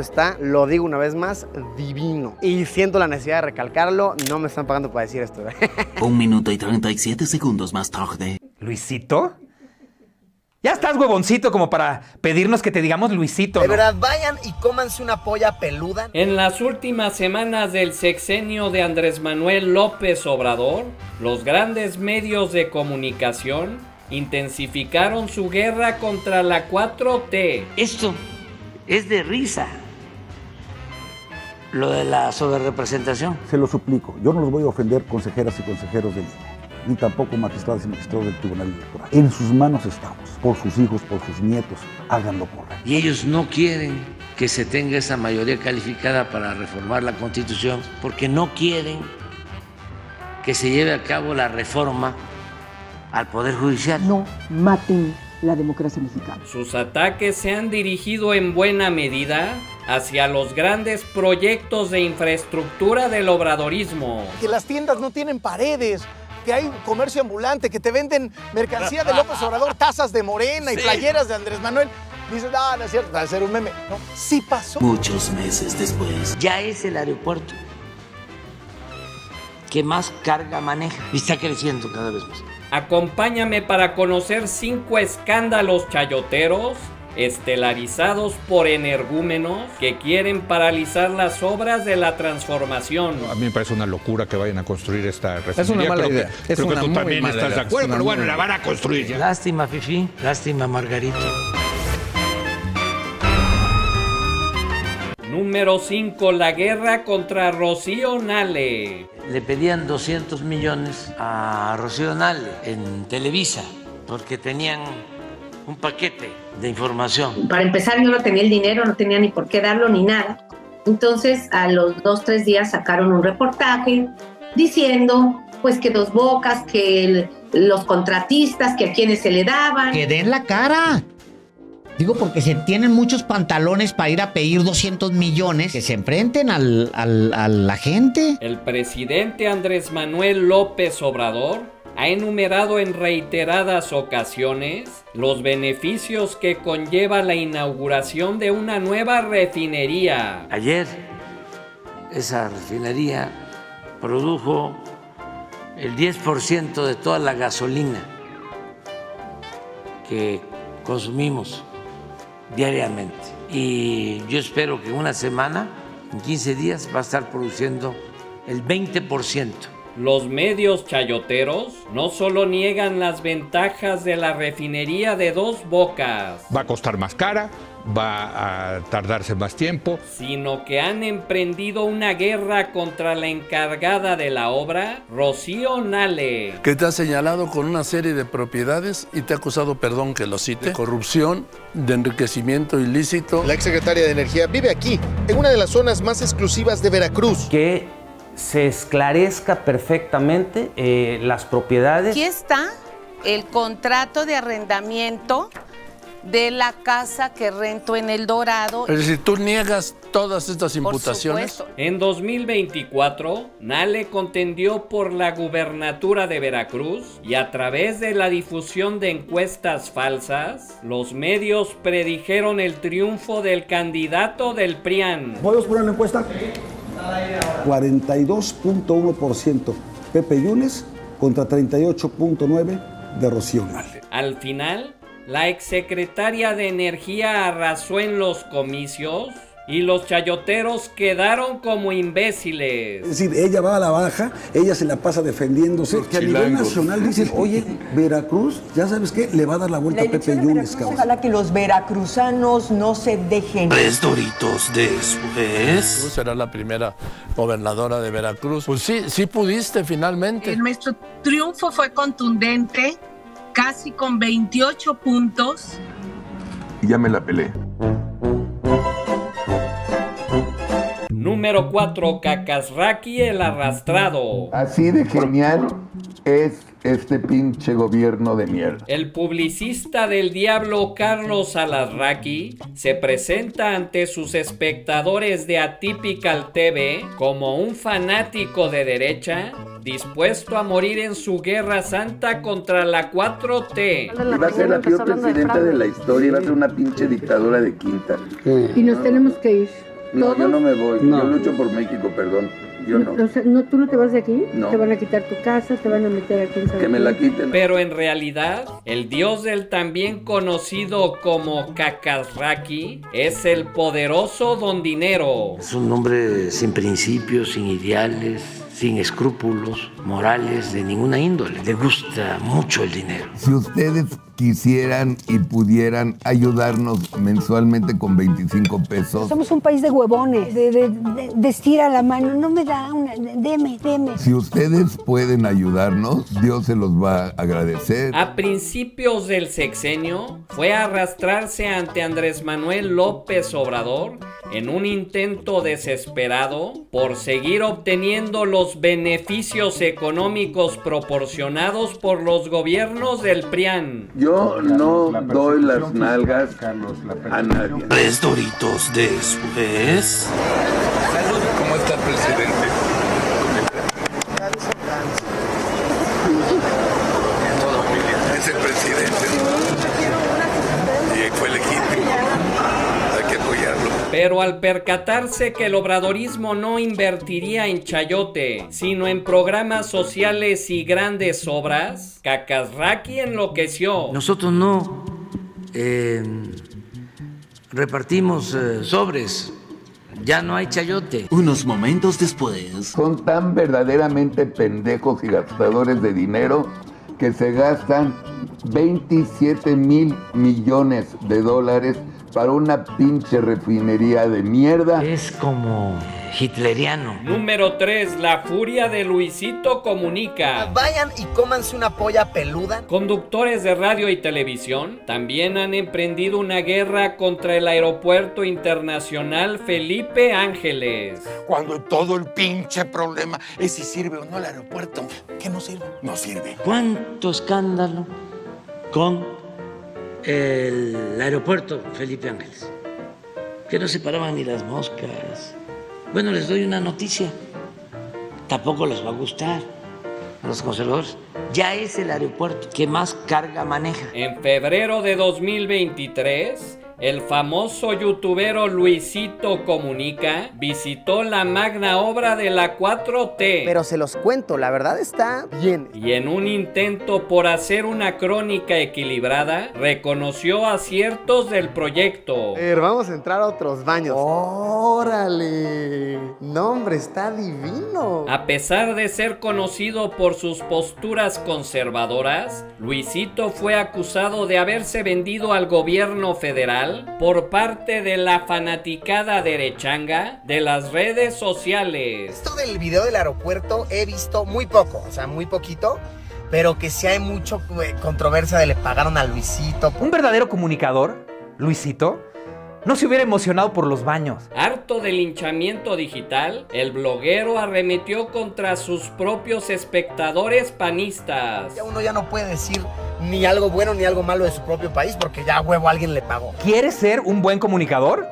esto está, lo digo una vez más, divino. Y siento la necesidad de recalcarlo, no me están pagando para decir esto. 1 minuto y 37 segundos más tarde. ¿Luisito? Ya estás huevoncito como para pedirnos que te digamos Luisito, ¿no? De verdad, vayan y cómanse una polla peluda. En las últimas semanas del sexenio de Andrés Manuel López Obrador, los grandes medios de comunicación intensificaron su guerra contra la 4T. Esto es de risa. Lo de la sobrerepresentación. Se lo suplico, yo no los voy a ofender, consejeras y consejeros del INE, ni tampoco magistrados y magistrados del Tribunal Electoral. En sus manos estamos, por sus hijos, por sus nietos, háganlo correcto. Y ellos no quieren que se tenga esa mayoría calificada para reformar la Constitución, porque no quieren que se lleve a cabo la reforma al Poder Judicial. No maten la democracia mexicana. Sus ataques se han dirigido en buena medida hacia los grandes proyectos de infraestructura del obradorismo. Que las tiendas no tienen paredes, que hay comercio ambulante, que te venden mercancía de López Obrador, tazas de Morena, sí, y playeras de Andrés Manuel. Dices, no, no es cierto, va a ser un meme. No, sí pasó. Muchos meses después. Ya es el aeropuerto que más carga maneja y está creciendo cada vez más. Acompáñame para conocer 5 escándalos chayoteros estelarizados por energúmenos que quieren paralizar las obras de la transformación. A mí me parece una locura que vayan a construir esta refinería. Es una mala idea. Es una muy mala idea. Creo que tú también estás de acuerdo, pero bueno, la van a construir ya. Lástima, Fifi. Lástima, Margarita. Número 5. La guerra contra Rocío Nahle. Le pedían 200 millones a Rocío Nahle en Televisa porque tenían un paquete de información. Para empezar, yo no tenía el dinero, no tenía ni por qué darlo ni nada. Entonces, a los 2 o 3 días sacaron un reportaje diciendo pues que Dos Bocas, que los contratistas, que a quienes se le daban. ¡Que den la cara! Digo, porque se tienen muchos pantalones para ir a pedir 200 millones que se enfrenten a la gente. El presidente Andrés Manuel López Obrador ha enumerado en reiteradas ocasiones los beneficios que conlleva la inauguración de una nueva refinería. Ayer, esa refinería produjo el 10% de toda la gasolina que consumimos diariamente. Y yo espero que en una semana, en 15 días, va a estar produciendo el 20%. Los medios chayoteros no solo niegan las ventajas de la refinería de Dos Bocas. Va a costar más cara, va a tardarse más tiempo. Sino que han emprendido una guerra contra la encargada de la obra, Rocío Nahle. Que te ha señalado con una serie de propiedades y te ha acusado, perdón que lo cite, de corrupción, de enriquecimiento ilícito. La exsecretaria de Energía vive aquí, en una de las zonas más exclusivas de Veracruz. Que se esclarezca perfectamente las propiedades. Aquí está el contrato de arrendamiento de la casa que rento en El Dorado. Pero si tú niegas todas estas imputaciones. Por supuesto. En 2024, Nahle contendió por la gubernatura de Veracruz y a través de la difusión de encuestas falsas, los medios predijeron el triunfo del candidato del PRIAN. ¿Podemos poner la encuesta? 42.1% Pepe Yunes contra 38.9% de Rocío Nahle. Al final, la exsecretaria de Energía arrasó en los comicios y los chayoteros quedaron como imbéciles. Es decir, ella va a la baja, ella se la pasa defendiéndose. Que a nivel nacional dicen, oye, Veracruz, ya sabes qué, le va a dar la vuelta a Pepe Yunes. Ojalá que los veracruzanos no se dejen. 3 doritos después. Tú serás la primera gobernadora de Veracruz. Pues sí, sí pudiste finalmente. Nuestro triunfo fue contundente, casi con 28 puntos. Y ya me la pelé. Número 4. Alazraki el arrastrado. Así de genial es este pinche gobierno de mierda. El publicista del diablo Carlos Alazraki se presenta ante sus espectadores de Atypical TV como un fanático de derecha dispuesto a morir en su guerra santa contra la 4T. Y va a ser la peor presidenta de la historia, va a ser una pinche dictadura de quinta. Y nos tenemos que ir. No, yo no me voy, yo lucho por México, perdón. Yo no. O sea, no, tú no te vas de aquí, no. Te van a quitar tu casa, te van a meter aquí en San... Que me la quiten. Pero en realidad, el dios del también conocido como Cacazraki es el poderoso don dinero. Es un hombre sin principios, sin ideales, sin escrúpulos morales de ninguna índole. Le gusta mucho el dinero. Si ustedes quisieran y pudieran ayudarnos mensualmente con 25 pesos. Somos un país de huevones, de estira la mano, no me da una, deme. Si ustedes pueden ayudarnos, Dios se los va a agradecer. A principios del sexenio fue a arrastrarse ante Andrés Manuel López Obrador en un intento desesperado por seguir obteniendo los beneficios económicos proporcionados por los gobiernos del PRIAN. Yo no doy las nalgas, Carlos, a nadie. Tres doritos después. Salud. ¿Cómo está el presidente? Es el presidente. Y fue legítimo. Hay que apoyarlo. Pero al percatarse que el obradorismo no invertiría en chayote, sino en programas sociales y grandes obras, Cacazraki enloqueció. Nosotros no repartimos sobres. Ya no hay chayote. Unos momentos después. Son tan verdaderamente pendejos y gastadores de dinero que se gastan 27,000 millones de dólares para una pinche refinería de mierda. Es como hitleriano. Número 3. La furia de Luisito Comunica. Vayan y cómanse una polla peluda. Conductores de radio y televisión también han emprendido una guerra contra el aeropuerto internacional Felipe Ángeles. Cuando todo el pinche problema es si sirve o no el aeropuerto. ¿Qué no sirve? No sirve. ¿Cuánto escándalo con el aeropuerto Felipe Ángeles? Que no se paraban ni las moscas. Bueno, les doy una noticia, tampoco les va a gustar a los conservadores. Ya es el aeropuerto que más carga maneja. En febrero de 2023, el famoso youtubero Luisito Comunica visitó la magna obra de la 4T. Pero se los cuento, la verdad está bien. Y en un intento por hacer una crónica equilibrada, reconoció aciertos del proyecto. Vamos a entrar a otros baños. ¡Órale! ¡No, hombre, está divino! A pesar de ser conocido por sus posturas conservadoras, Luisito fue acusado de haberse vendido al gobierno federal por parte de la fanaticada derechanga de las redes sociales. Esto del video del aeropuerto he visto muy poco, o sea, muy poquito. Pero que sí hay mucho controversia de le pagaron a Luisito. Un verdadero comunicador, Luisito, no se hubiera emocionado por los baños. Harto del linchamiento digital, el bloguero arremetió contra sus propios espectadores panistas. Ya uno ya no puede decir ni algo bueno ni algo malo de su propio país porque ya huevo alguien le pagó. ¿Quieres ser un buen comunicador?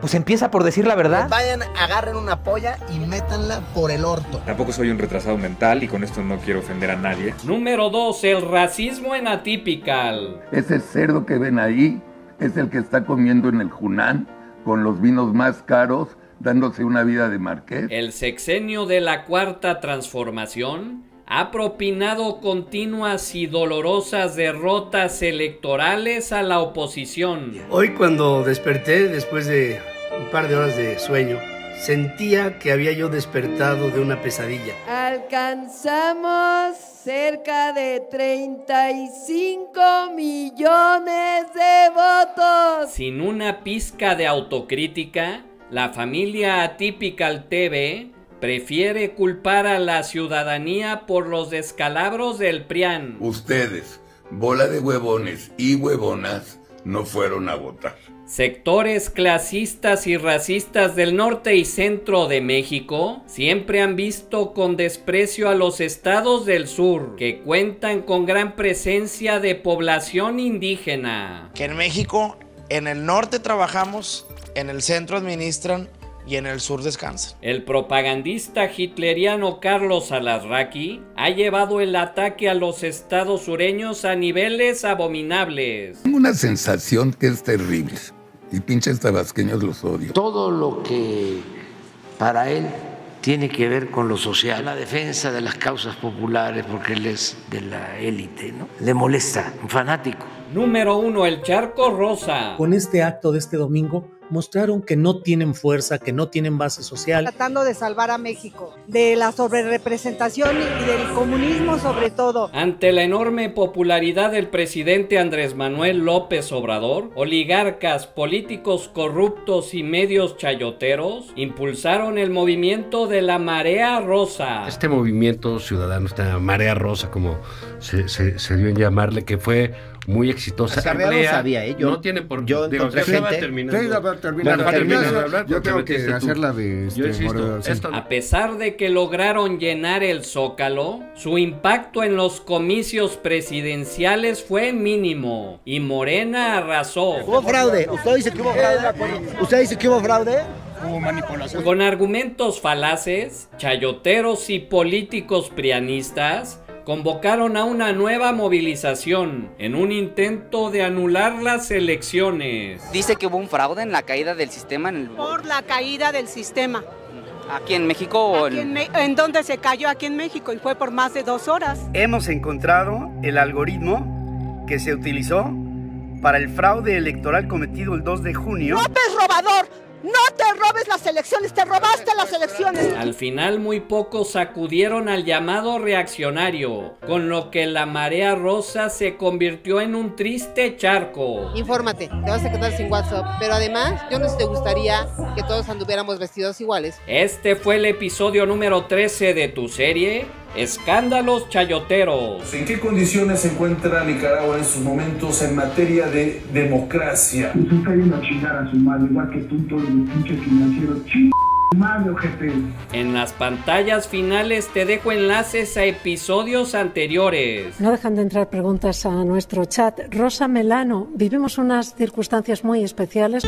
Pues empieza por decir la verdad. Vayan, agarren una polla y métanla por el orto. Tampoco soy un retrasado mental y con esto no quiero ofender a nadie. Número 2. El racismo en Atypical. Ese cerdo que ven ahí es el que está comiendo en el Junán con los vinos más caros, dándose una vida de marqués. El sexenio de la Cuarta Transformación ha propinado continuas y dolorosas derrotas electorales a la oposición. Hoy cuando desperté, después de un par de horas de sueño, sentía que había yo despertado de una pesadilla. Alcanzamos cerca de 35 millones de votos. Sin una pizca de autocrítica, la familia Atypical TV prefiere culpar a la ciudadanía por los descalabros del PRIAN. Ustedes, bola de huevones y huevonas, no fueron a votar. Sectores clasistas y racistas del norte y centro de México siempre han visto con desprecio a los estados del sur, que cuentan con gran presencia de población indígena. Que en México, en el norte trabajamos, en el centro administran y en el sur descansan. El propagandista hitleriano Carlos Alazraki ha llevado el ataque a los estados sureños a niveles abominables. Tengo una sensación que es terrible. Y pinches tabasqueños los odio. Todo lo que para él tiene que ver con lo social, la defensa de las causas populares, porque él es de la élite, ¿no? Le molesta, un fanático. Número 1, el charco rosa. Con este acto de este domingo mostraron que no tienen fuerza, que no tienen base social. Tratando de salvar a México de la sobrerrepresentación y del comunismo sobre todo. Ante la enorme popularidad del presidente Andrés Manuel López Obrador, oligarcas, políticos corruptos y medios chayoteros impulsaron el movimiento de la Marea Rosa. Este movimiento ciudadano, esta Marea Rosa como se dio en llamarle, que fue muy exitosa. No tiene por qué. Yo tengo que hacerla de a pesar de que lograron llenar el Zócalo, su impacto en los comicios presidenciales fue mínimo y Morena arrasó. Hubo fraude. ¿Usted dice que hubo fraude? ¿Usted dice que hubo fraude? Manipulación. Con argumentos falaces, chayoteros y políticos prianistas convocaron a una nueva movilización en un intento de anular las elecciones. Dice que hubo un fraude en la caída del sistema. Por la caída del sistema. ¿Aquí en México? ¿En dónde se cayó? Aquí en México, y fue por más de 2 horas. Hemos encontrado el algoritmo que se utilizó para el fraude electoral cometido el 2 de junio. ¡López robador! ¡No te robes las elecciones! ¡Te robaste las elecciones! Al final muy pocos acudieron al llamado reaccionario, con lo que la Marea Rosa se convirtió en un triste charco. Infórmate, te vas a quedar sin WhatsApp, pero además yo no sé si te gustaría que todos anduviéramos vestidos iguales. Este fue el episodio número 13 de tu serie Escándalos chayoteros. ¿En qué condiciones se encuentra Nicaragua en estos momentos en materia de democracia? Y tú te a chingar a su madre, igual que tú, todo el pinche financiero. En las pantallas finales te dejo enlaces a episodios anteriores. No dejan de entrar preguntas a nuestro chat. Rosa Melano, vivimos unas circunstancias muy especiales.